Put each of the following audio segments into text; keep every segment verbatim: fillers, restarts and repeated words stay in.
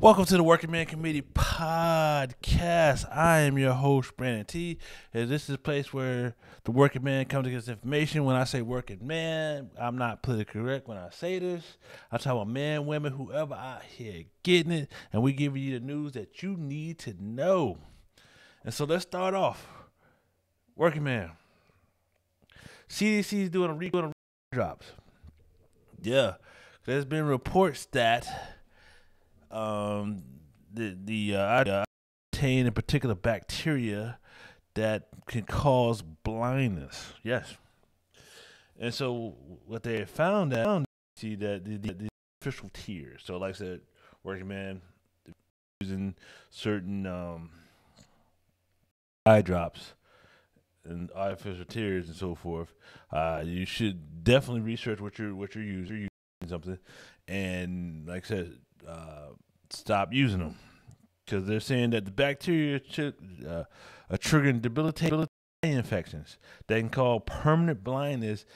Welcome to the Working Man Committee podcast. I am your host, Brandon T. And this is a place where the working man comes to get his information. When I say working man, I'm not politically correct when I say this. I talk about men, women, whoever out here getting it. And we give you the news that you need to know. And so let's start off. Working man. C D C is doing a recall drops. Yeah. There's been reports that Um, the the uh, contain in particular bacteria that can cause blindness. Yes, and so what they found out see that the, the, the official tiers. So, like I said, working man using certain um eye drops and artificial tears and so forth. Uh, you should definitely research what you're what you're using. You're using something, and like I said. Uh, stop using them because they're saying that the bacteria uh, are triggering debilitating eye infections that can cause permanent blindness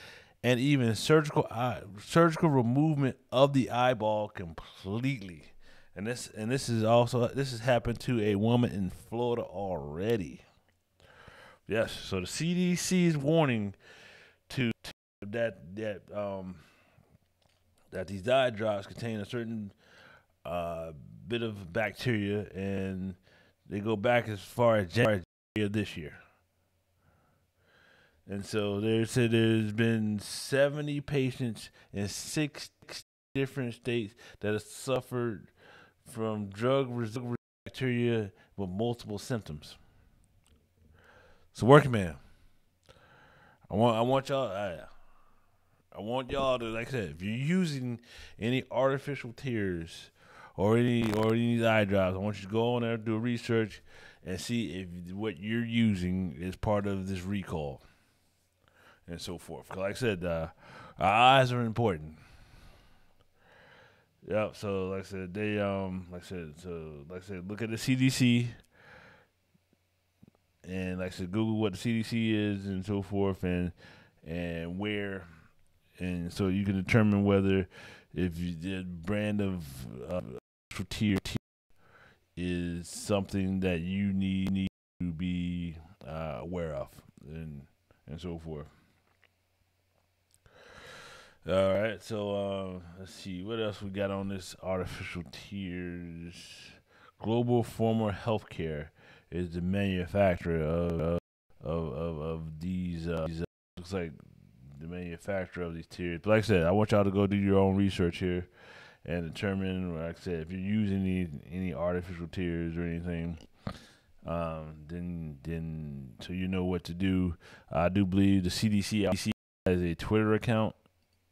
and even surgical eye, surgical removal of the eyeball completely. And this and this is also this has happened to a woman in Florida already. Yes, so the C D C is warning to, to that that um that these eye drops contain a certain a uh, bit of bacteria, and they go back as far as January of this year. And so they said there's been seventy patients in six different states that have suffered from drug-resistant bacteria with multiple symptoms. So, working man, I want I want y'all. I, I want y'all to, like I said, if you're using any artificial tears or any or any eye drops, I want you to go on there, do research, and see if what you're using is part of this recall and so forth. Cause like I said, uh, our eyes are important. Yep. So like I said, they um like I said, so like I said, look at the C D C, and like I said, Google what the C D C is and so forth, and and where, and so you can determine whether if you, the brand of uh, tier is something that you need need to be uh, aware of, and and so forth. All right, so uh, let's see what else we got on this artificial tears. Global Former Healthcare is the manufacturer of of of, of these. Uh, these uh, looks like the manufacturer of these tears. But like I said, I want y'all to go do your own research here and determine, like I said, if you're using any, any artificial tears or anything, um, then then so you know what to do. I do believe the C D C has a Twitter account,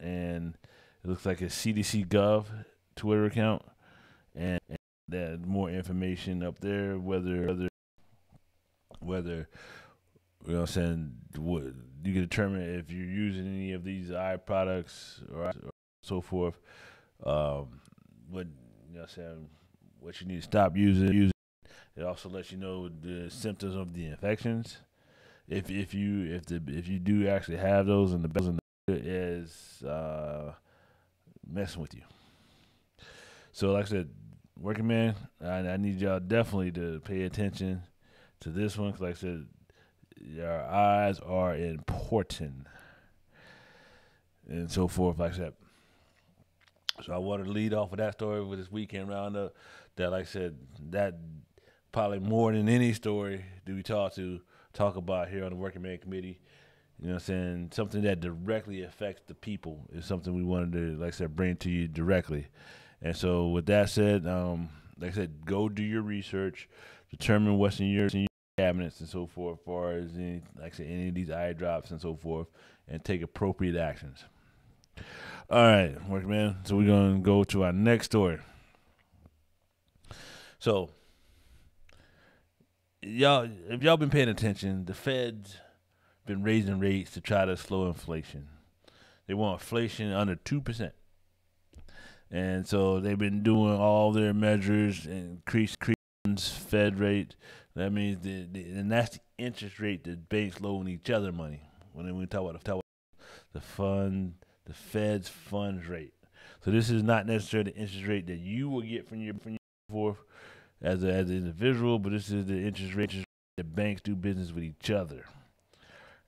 and it looks like a C D C Gov Twitter account, and, and that more information up there, whether whether whether you know what I'm saying, what, you can determine if you're using any of these eye products or, or so forth. Um, what you know what I'm saying, what you need to stop using. Using it also lets you know the symptoms of the infections. If if you if the if you do actually have those, and the best is uh, messing with you. So like I said, working man, I, I need y'all definitely to pay attention to this one because like I said, your eyes are important and so forth like that. So I want to lead off with that story with this weekend roundup that like I said, that probably more than any story do we talk to talk about here on the Working Man Committee. You know what I'm saying? Something that directly affects the people is something we wanted to, like I said, bring to you directly. And so with that said, um, like I said, go do your research, determine what's in your, in your cabinets and so forth, as far as any, like I said, any of these eye drops and so forth, and take appropriate actions. All right, working man. So we're gonna go to our next story. So, y'all, if y'all been paying attention, the Fed's been raising rates to try to slow inflation. They want inflation under two percent, and so they've been doing all their measures and increase, increase Fed rate. That means the, the and that's the interest rate that banks loan each other money. When we talk about, talk about the fund, the Fed's funds rate. So this is not necessarily the interest rate that you will get from your from forth as a, as an individual, but this is the interest rate that banks do business with each other.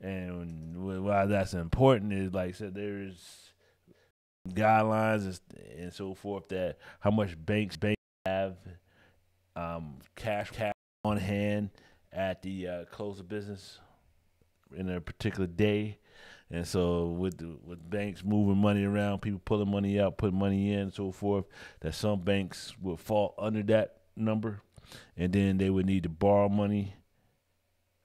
And why that's important is, like I said, there is guidelines and so forth that how much banks banks have um, cash cash on hand at the uh, close of business in a particular day. And so with the, with banks moving money around, people pulling money out, putting money in, and so forth, that some banks would fall under that number, and then they would need to borrow money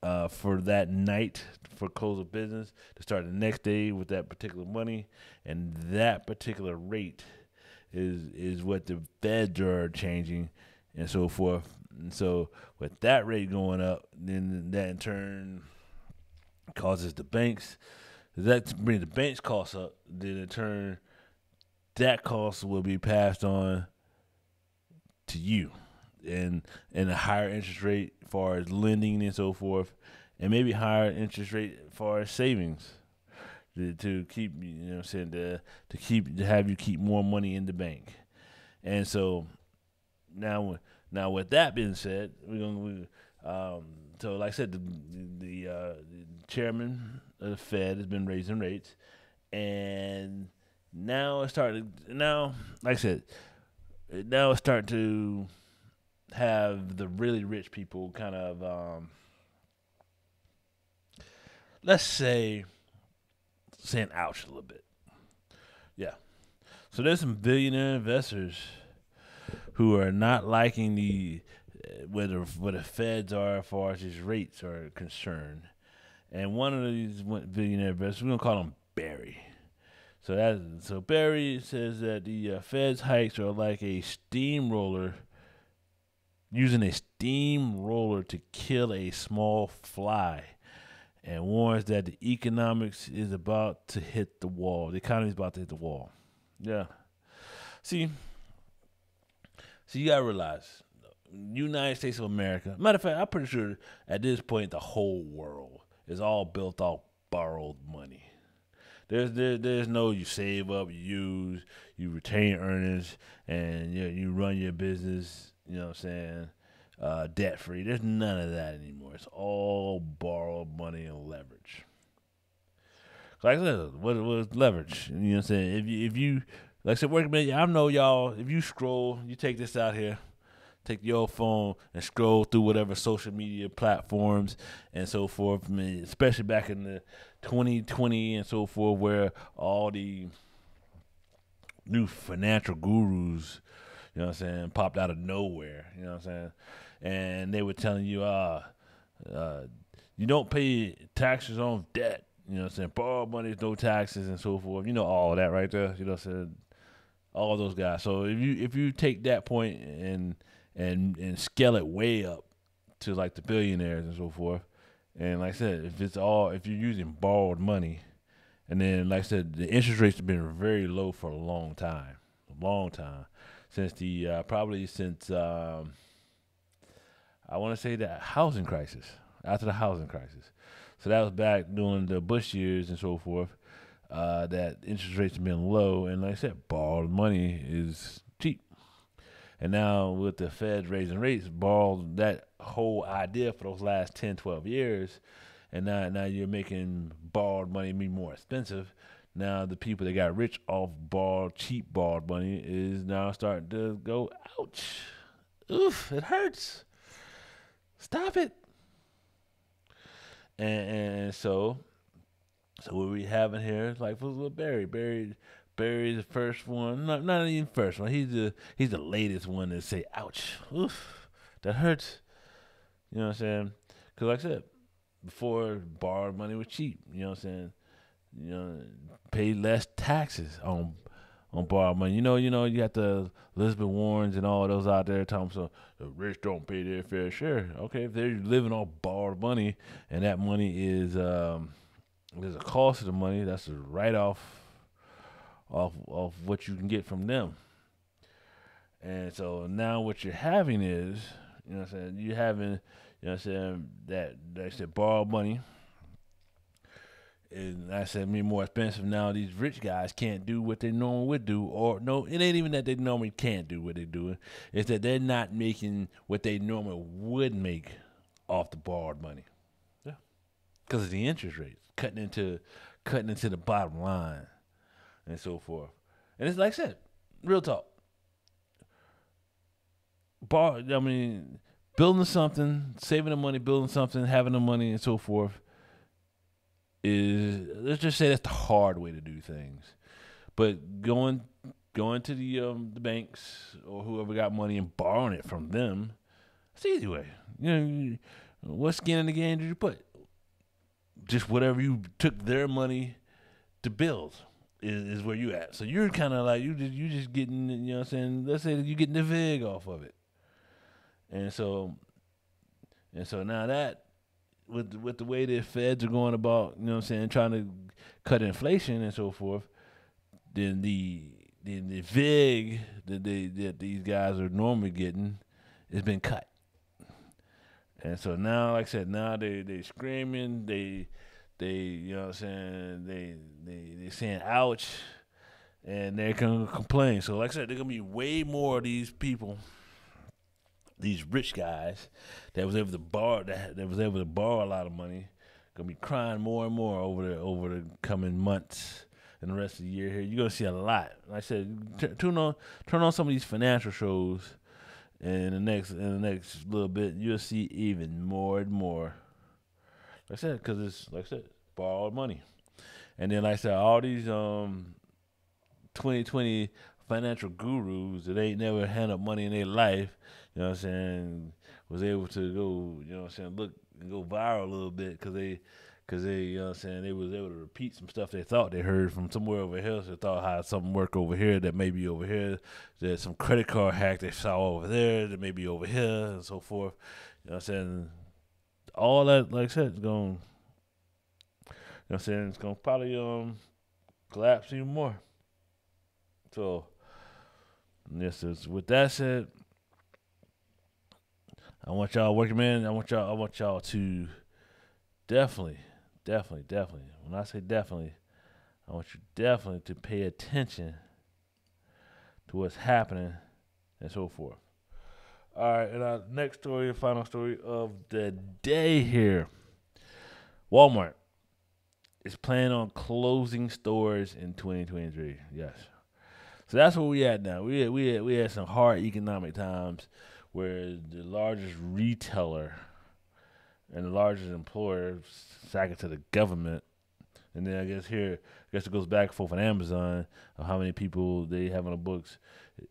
uh, for that night for close of business to start the next day with that particular money, and that particular rate is is what the Feds are changing, and so forth. And so with that rate going up, then that in turn causes the banks. That brings the bank's costs up. Then in turn, that cost will be passed on to you, and and a higher interest rate as far as lending and so forth, and maybe higher interest rate as far as savings to, to keep you know what I'm saying to to keep to have you keep more money in the bank. And so now now with that being said, we're gonna. We, Um, so, like I said, the, the, uh, the chairman of the Fed has been raising rates, and now it's starting. Now, like I said, now it's starting to have the really rich people kind of, um, let's say, saying ouch a little bit. Yeah. So there's some billionaire investors who are not liking the. Whether what the Feds are as far as his rates are concerned, and one of these billionaire investors, we're gonna call him Barry. So that so Barry says that the uh, Fed's hikes are like a steamroller, using a steamroller to kill a small fly, and warns that the economics is about to hit the wall. The economy is about to hit the wall. Yeah. See. So you gotta realize. United States of America. Matter of fact, I'm pretty sure at this point the whole world is all built off borrowed money. There's there, there's no you save up, you use, you retain earnings, and you know, you run your business. You know what I'm saying? Uh, debt free. There's none of that anymore. It's all borrowed money and leverage. Like what was leverage? You know what I'm saying? If you if you like I said, working man, I know y'all. If you scroll, you take this out here. Take your phone and scroll through whatever social media platforms and so forth. I mean, especially back in the twenty twenty and so forth, where all the new financial gurus, you know what I'm saying, popped out of nowhere, you know what I'm saying? And they were telling you, uh, uh, you don't pay taxes on debt, you know what I'm saying? Borrow money, no taxes and so forth. You know all that right there, you know what I'm saying? All those guys. So if you if you take that point and And, and scale it way up to like the billionaires and so forth. And like I said, if it's all, if you're using borrowed money, and then like I said, the interest rates have been very low for a long time, a long time since the, uh, probably since, um, I want to say the housing crisis, after the housing crisis. So that was back during the Bush years and so forth, uh, that interest rates have been low. And like I said, borrowed money is cheap. And now with the Fed raising rates, borrowed that whole idea for those last ten, twelve years. And now now you're making borrowed money be more expensive. Now the people that got rich off borrowed, cheap borrowed money is now starting to go, ouch, oof, it hurts. Stop it. And, and so, so what we having here is like, little Barry, Barry, Barry's the first one, not, not even first one. He's the he's the latest one to say, "Ouch, oof, that hurts." You know what I'm saying? Because like I said, before borrowed money was cheap. You know what I'm saying? You know, pay less taxes on on borrowed money. You know, you know, you got the Elizabeth Warrens and all those out there telling them, so the rich don't pay their fair share. Okay, if they're living on borrowed money and that money is um, there's a cost to the money. That's a write off. Off of what you can get from them. And so now what you're having is, you know what I'm saying, you having, you know what I'm saying, that, that said borrowed money. And I said, me more expensive now. These rich guys can't do what they normally would do, or no, it ain't even that they normally can't do what they're doing. It's that they're not making what they normally would make off the borrowed money. Yeah, because of the interest rates cutting into, cutting into the bottom line, and so forth. And it's like I said, real talk. Borrow, I mean, building something, saving the money, building something, having the money, and so forth. Is, let's just say that's the hard way to do things. But going going to the um, the banks or whoever got money and borrowing it from them, it's the easy way. You know, you, what skin in the game did you put? Just whatever you took their money to build is, is where you at. So you're kind of like, you just you just getting, you know what I'm saying? Let's say you're getting the vig off of it. And so and so now that, With with the way the feds are going about, you know what I'm saying, trying to cut inflation and so forth, then the then the vig that they that these guys are normally getting has been cut. And so now, like I said, now they they screaming, they they you know what I'm saying, they they they saying ouch, and they're gonna complain. So like I said, there's gonna be way more of these people, these rich guys that was able to borrow that, that was able to borrow a lot of money, gonna be crying more and more over the over the coming months and the rest of the year. Here you're gonna see a lot. Like I said, t- turn on turn on some of these financial shows, and in the next in the next little bit you'll see even more and more. Like I said, because it's like I said, borrowed money, and then like I said, all these um twenty twenty financial gurus that ain't never handled money in their life, you know what I'm saying, was able to go, you know what I'm saying, look and go viral a little bit because they, cause they, you know what I'm saying, they was able to repeat some stuff they thought they heard from somewhere over here. So they thought how something worked over here that may be over here, that some credit card hack they saw over there that may be over here, and so forth. You know what I'm saying? All that, like I said, is going, you know what I'm saying, it's going to probably um collapse even more. So, yes, with that said, I want y'all working man. I want y'all. I want y'all to definitely, definitely, definitely. When I say definitely, I want you definitely to pay attention to what's happening and so forth. All right, and our next story, and final story of the day here. Walmart is planning on closing stores in twenty twenty-three. Yes. So that's where we at now. We had, we had, we had some hard economic times where the largest retailer and the largest employer sack it to the government. And then I guess here, I guess it goes back and forth on Amazon of how many people they have on the books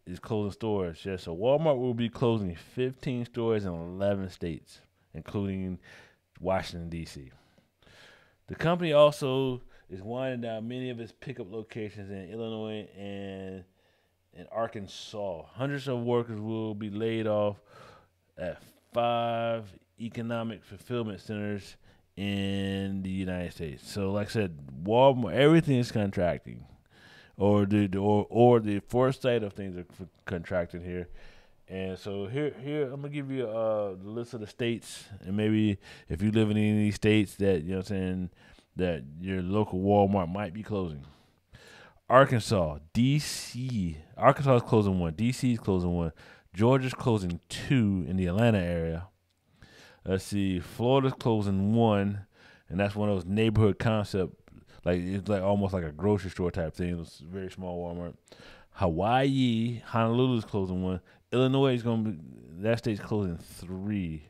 is closing stores. Yeah, so Walmart will be closing fifteen stores in eleven states, including Washington, D C The company also is winding down many of its pickup locations in Illinois and in Arkansas. Hundreds of workers will be laid off at five economic fulfillment centers in the United States. So, like I said, Walmart, everything is contracting, or the or or the foresight of things are f- contracting here. And so here, here I'm gonna give you a list of the states, and maybe if you live in any of these states that you know what I'm saying, that your local Walmart might be closing. Arkansas, D C Arkansas is closing one. D C is closing one. Georgia's closing two in the Atlanta area. Let's see, Florida's closing one, and that's one of those neighborhood concept, like it's like almost like a grocery store type thing. It's a very small Walmart. Hawaii, Honolulu's closing one. Illinois is gonna be, that state's closing three.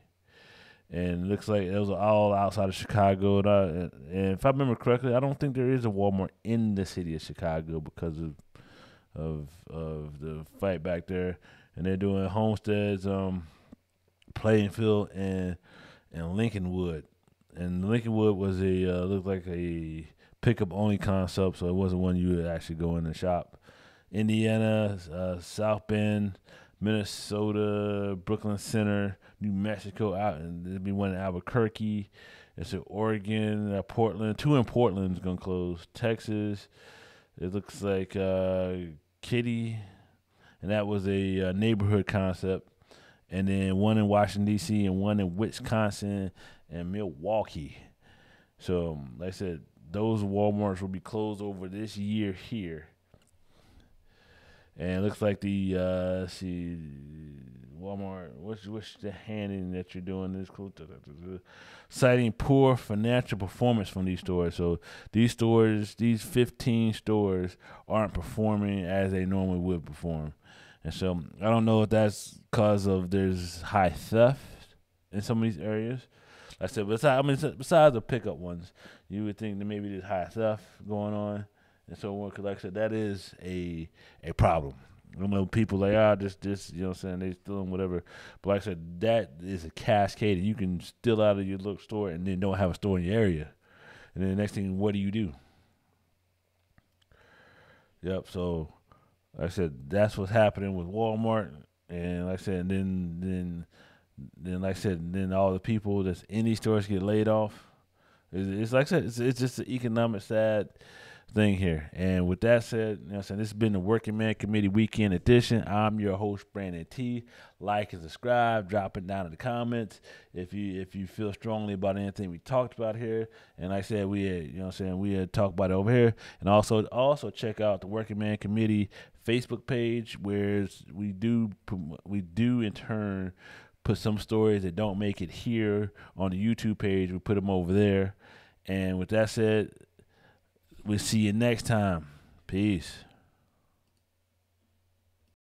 And it looks like it was all outside of Chicago. And, I, and if I remember correctly, I don't think there is a Walmart in the city of Chicago because of of of the fight back there. And they're doing homesteads, um, Plainfield, and and Lincolnwood. And Lincolnwood was a uh, looked like a pickup only concept, so it wasn't one you would actually go in and shop. Indiana, uh, South Bend, Minnesota, Brooklyn Center, New Mexico, out, and there'll be one in Albuquerque. It's in Oregon, uh, Portland. Two in Portland's gonna close. Texas, it looks like uh, Kitty, and that was a uh, neighborhood concept. And then one in Washington D C and one in Wisconsin and Milwaukee. So, like I said, those Walmarts will be closed over this year here. And it looks like the uh, see Walmart. What's what's the handing that you're doing this cool, citing poor financial performance from these stores. So these stores, these fifteen stores, aren't performing as they normally would perform. And so I don't know if that's cause of there's high theft in some of these areas. Like I said, besides, I mean, besides the pickup ones, you would think that maybe there's high theft going on. And so on, because like I said, that is a a problem. I know people like, ah, just, just, you know what I'm saying, they stealing whatever. But like I said, that is a cascade. You can steal out of your little store and then don't have a store in your area. And then the next thing, what do you do? Yep, so like I said, that's what's happening with Walmart. And like I said, and then, then, then like I said, then all the people that's in these stores get laid off. It's, it's like I said, it's, it's just an economic sad thing here. And with that said, you know what I'm saying, this has been the Working Man Committee Weekend Edition. I'm your host, Brandon T. Like and subscribe, drop it down in the comments if you if you feel strongly about anything we talked about here. And like I said, we had, you know what I'm saying, we had talked about it over here. And also also check out the Working Man Committee Facebook page, where we do we do in turn put some stories that don't make it here on the YouTube page. We put them over there. And with that said, we'll see you next time. Peace.